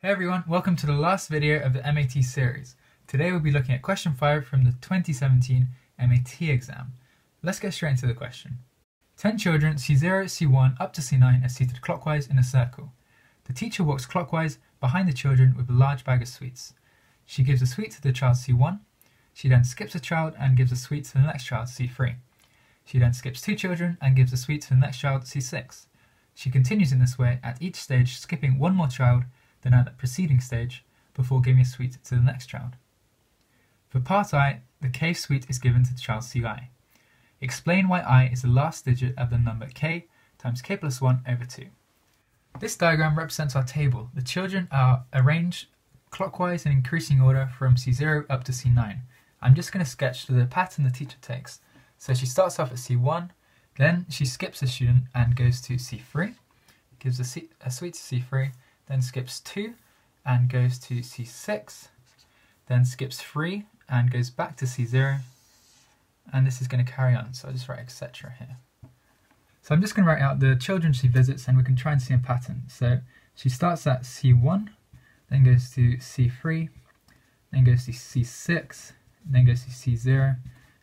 Hey everyone, welcome to the last video of the MAT series. Today we'll be looking at question 5 from the 2017 MAT exam. Let's get straight into the question. 10 children C0, C1 up to C9 are seated clockwise in a circle. The teacher walks clockwise behind the children with a large bag of sweets. She gives a sweet to the child C1. She then skips a child and gives a sweet to the next child C3. She then skips 2 children and gives a sweet to the next child C6. She continues in this way at each stage, skipping one more child than at the preceding stage before giving a sweet to the next child. For part I, the k sweet is given to the child ci. Explain why I is the last digit of the number k times k plus 1 over 2. This diagram represents our table. The children are arranged clockwise in increasing order from C0 up to C9. I'm just going to sketch the pattern the teacher takes. So she starts off at C1, then she skips a student and goes to C3, gives a sweet to C3, then skips 2 and goes to C6, then skips 3 and goes back to C0, and this is going to carry on, so I'll just write etc here. So I'm just going to write out the children she visits and we can try and see a pattern. So she starts at C1, then goes to C3, then goes to C6, then goes to C0,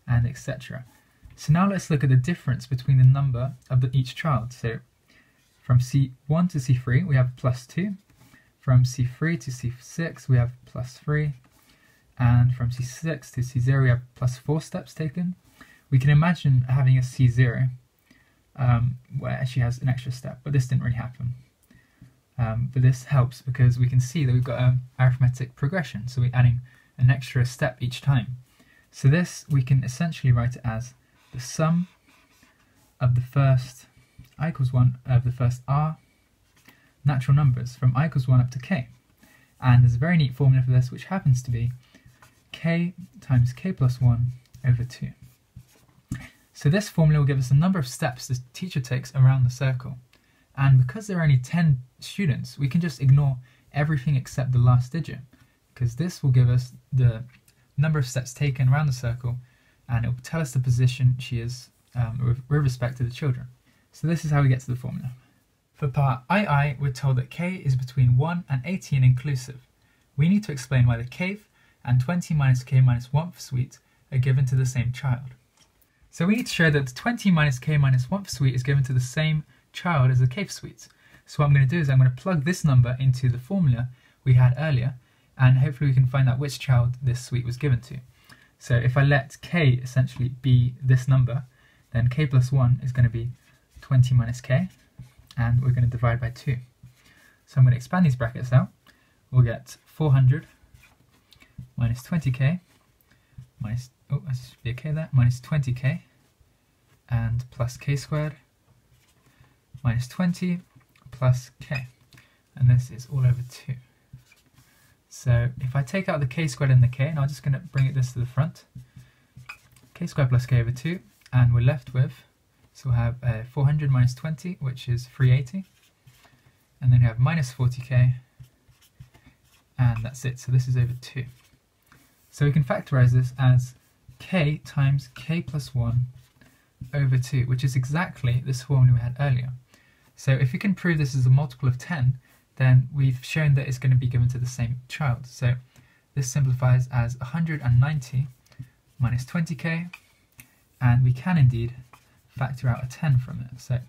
and etc. So now let's look at the difference between the number of each child. So from C1 to C3 we have plus 2, from C3 to C6 we have plus 3, and from C6 to C0 we have plus 4 steps taken. We can imagine having a C0 where she has an extra step, but this didn't really happen. But this helps because we can see that we've got an arithmetic progression, so we're adding an extra step each time. So this, we can essentially write it as the sum of the first I equals 1 of the first r natural numbers from I equals 1 up to k. And there's a very neat formula for this, which happens to be k times k plus 1 over 2. So this formula will give us the number of steps the teacher takes around the circle. And because there are only 10 students, we can just ignore everything except the last digit, because this will give us the number of steps taken around the circle, and it will tell us the position she is with respect to the children. So this is how we get to the formula. For part II, we're told that k is between 1 and 18 inclusive. We need to explain why the kth and 20 minus k minus 1th suite are given to the same child. So we need to show that the 20 minus k minus 1th suite is given to the same child as the kth suite. So what I'm going to do is I'm going to plug this number into the formula we had earlier, and hopefully we can find out which child this suite was given to. So if I let k essentially be this number, then k plus 1 is going to be 20 minus k, and we're going to divide by 2. So I'm going to expand these brackets out. We'll get 400 minus 20k minus, oh, that should be a k there, minus 20k, and plus k squared minus 20 plus k, and this is all over 2. So if I take out the k squared and the k, and I'm just going to bring this to the front, k squared plus k over 2, and we're left with, so we'll have 400 minus 20, which is 380, and then we have minus 40k, and that's it. So this is over 2. So we can factorize this as k times k plus 1 over 2, which is exactly this formula we had earlier. So if we can prove this is a multiple of 10, then we've shown that it's going to be given to the same child. So this simplifies as 190 minus 20k, and we can indeed factor out a 10 from it. So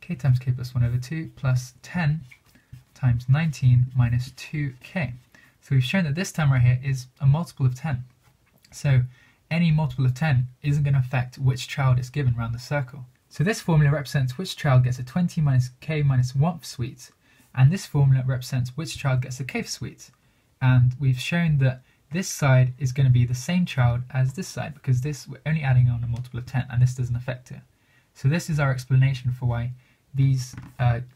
k times k plus 1 over 2 plus 10 times 19 minus 2k. So we've shown that this term right here is a multiple of 10. So any multiple of 10 isn't going to affect which child is given around the circle. So this formula represents which child gets a 20 minus k minus 1th suite, and this formula represents which child gets a kth suite. And we've shown that this side is going to be the same child as this side, because this, we're only adding on a multiple of 10 and this doesn't affect it. So this is our explanation for why these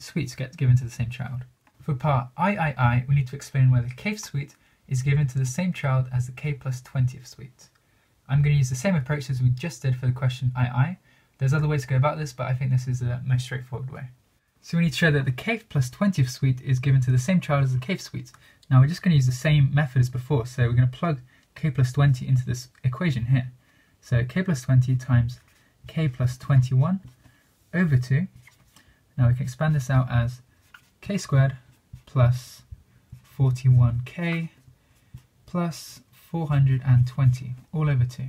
suites get given to the same child. For part III, we need to explain why the kth suite is given to the same child as the k plus 20th suite. I'm going to use the same approach as we just did for the question II. There's other ways to go about this, but I think this is the most straightforward way. So we need to show that the kth plus 20th suite is given to the same child as the kth suite. Now we're just going to use the same method as before, so we're going to plug k plus 20 into this equation here. So k plus 20 times k plus 21 over 2. Now we can expand this out as k squared plus 41k plus 420 all over 2.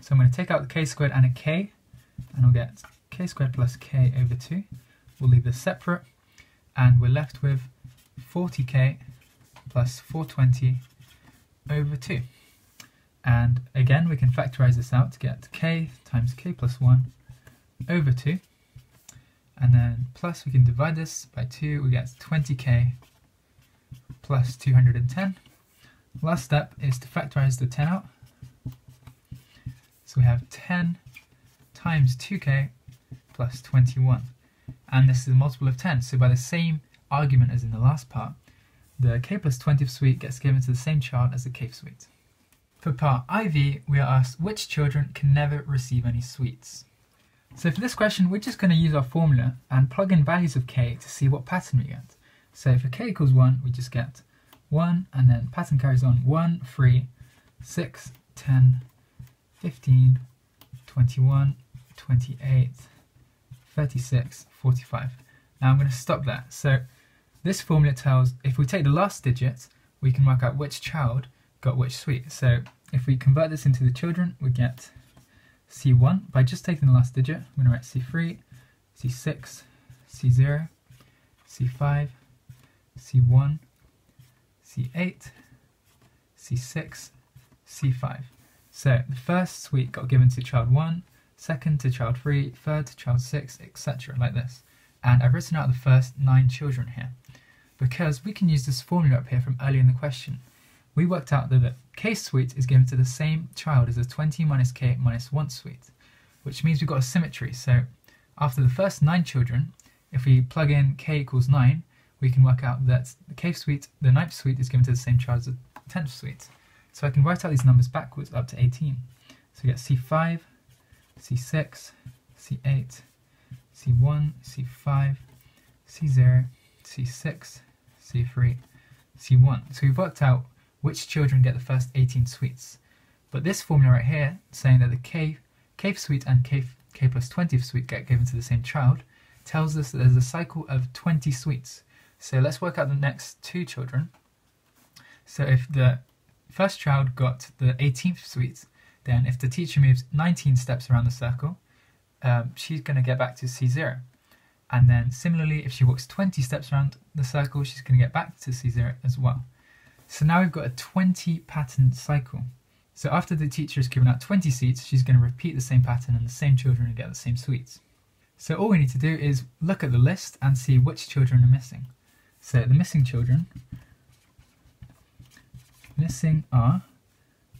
So I'm going to take out the k squared and a k, and I'll get k squared plus k over 2. We'll leave this separate, and we're left with 40k plus 420 over 2. And again, we can factorize this out to get k times k plus 1 over 2. And then plus, we can divide this by 2, we get 20k plus 210. Last step is to factorize the 10 out. So we have 10 times 2k plus 21. And this is a multiple of 10, so by the same argument as in the last part, the k plus 20th suite gets given to the same child as the kth suite. For part IV, we are asked which children can never receive any suites. So for this question, we're just going to use our formula and plug in values of k to see what pattern we get. So for k equals 1, we just get 1, and then pattern carries on 1, 3, 6, 10, 15, 21, 28, 36, 45. Now I'm going to stop there. So this formula tells, if we take the last digit, we can work out which child got which suite. So if we convert this into the children, we get C1 by just taking the last digit. I'm going to write C3, C6, C0, C5, C1, C8, C6, C5. So the first suite got given to child 1, second to child 3, third to child 6, etc. like this. And I've written out the first 9 children here, because we can use this formula up here from earlier in the question. We worked out that the k suite is given to the same child as the 20 minus k minus 1 suite, which means we've got a symmetry. So after the first 9 children, if we plug in k equals 9, we can work out that the k suite, the 9th suite, is given to the same child as the 10th suite. So I can write out these numbers backwards up to 18. So we get C5, C6, C8, C1, C5, C0, C6, C3, C1. So we've worked out which children get the first 18 suites. But this formula right here, saying that the kth suite and k plus 20th suite get given to the same child, tells us that there's a cycle of 20 suites. So let's work out the next 2 children. So if the first child got the 18th suite, then if the teacher moves 19 steps around the circle, she's going to get back to C0. And then similarly, if she walks 20 steps around the circle, she's going to get back to C0 as well. So now we've got a 20 pattern cycle. So after the teacher has given out 20 suites, she's going to repeat the same pattern and the same children will get the same suites. So all we need to do is look at the list and see which children are missing. So the missing children are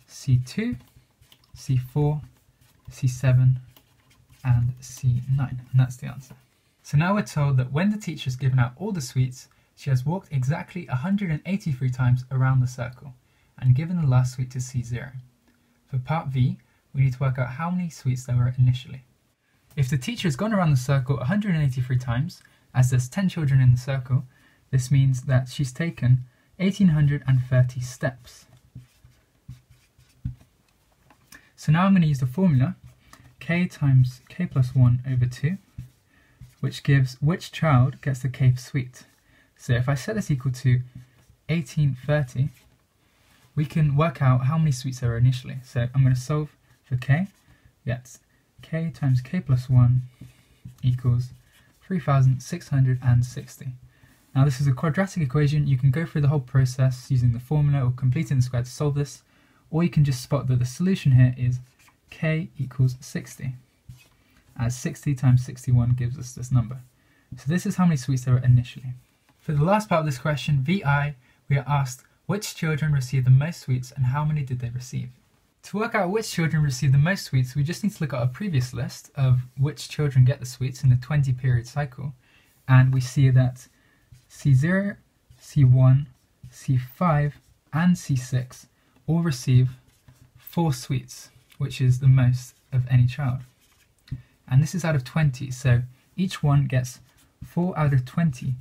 C2, C4, C7, and C9, and that's the answer. So now we're told that when the teacher's given out all the suites, she has walked exactly 183 times around the circle and given the last suite to C0. For part V, we need to work out how many suites there were initially. If the teacher has gone around the circle 183 times, as there's 10 children in the circle, this means that she's taken 1830 steps. So now I'm going to use the formula k times k plus 1 over 2, which gives which child gets the kth suite. So if I set this equal to 1830, we can work out how many suites there were initially. So I'm going to solve for k. That's k times k plus 1 equals 3660. Now this is a quadratic equation. You can go through the whole process using the formula or completing the square to solve this, or you can just spot that the solution here is k equals 60, as 60 times 61 gives us this number. So this is how many suites there were initially. For the last part of this question, VI, we are asked which children received the most suites and how many did they receive. To work out which children received the most suites, we just need to look at our previous list of which children get the suites in the 20 period cycle, and we see that C0, C1, C5, and C6 all receive 4 suites, which is the most of any child. And this is out of 20, so each one gets 4 out of 20.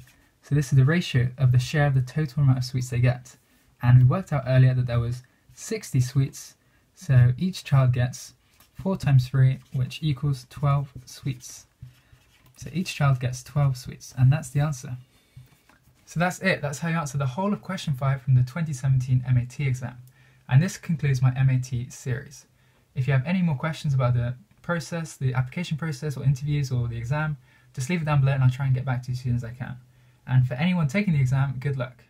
So this is the ratio of the share of the total amount of suites they get. And we worked out earlier that there was 60 suites, so each child gets 4 times 3, which equals 12 suites. So each child gets 12 suites, and that's the answer. So that's it. That's how you answer the whole of question 5 from the 2017 MAT exam. And this concludes my MAT series. If you have any more questions about the process, the application process, or interviews, or the exam, just leave it down below and I'll try and get back to you as soon as I can. And for anyone taking the exam, good luck.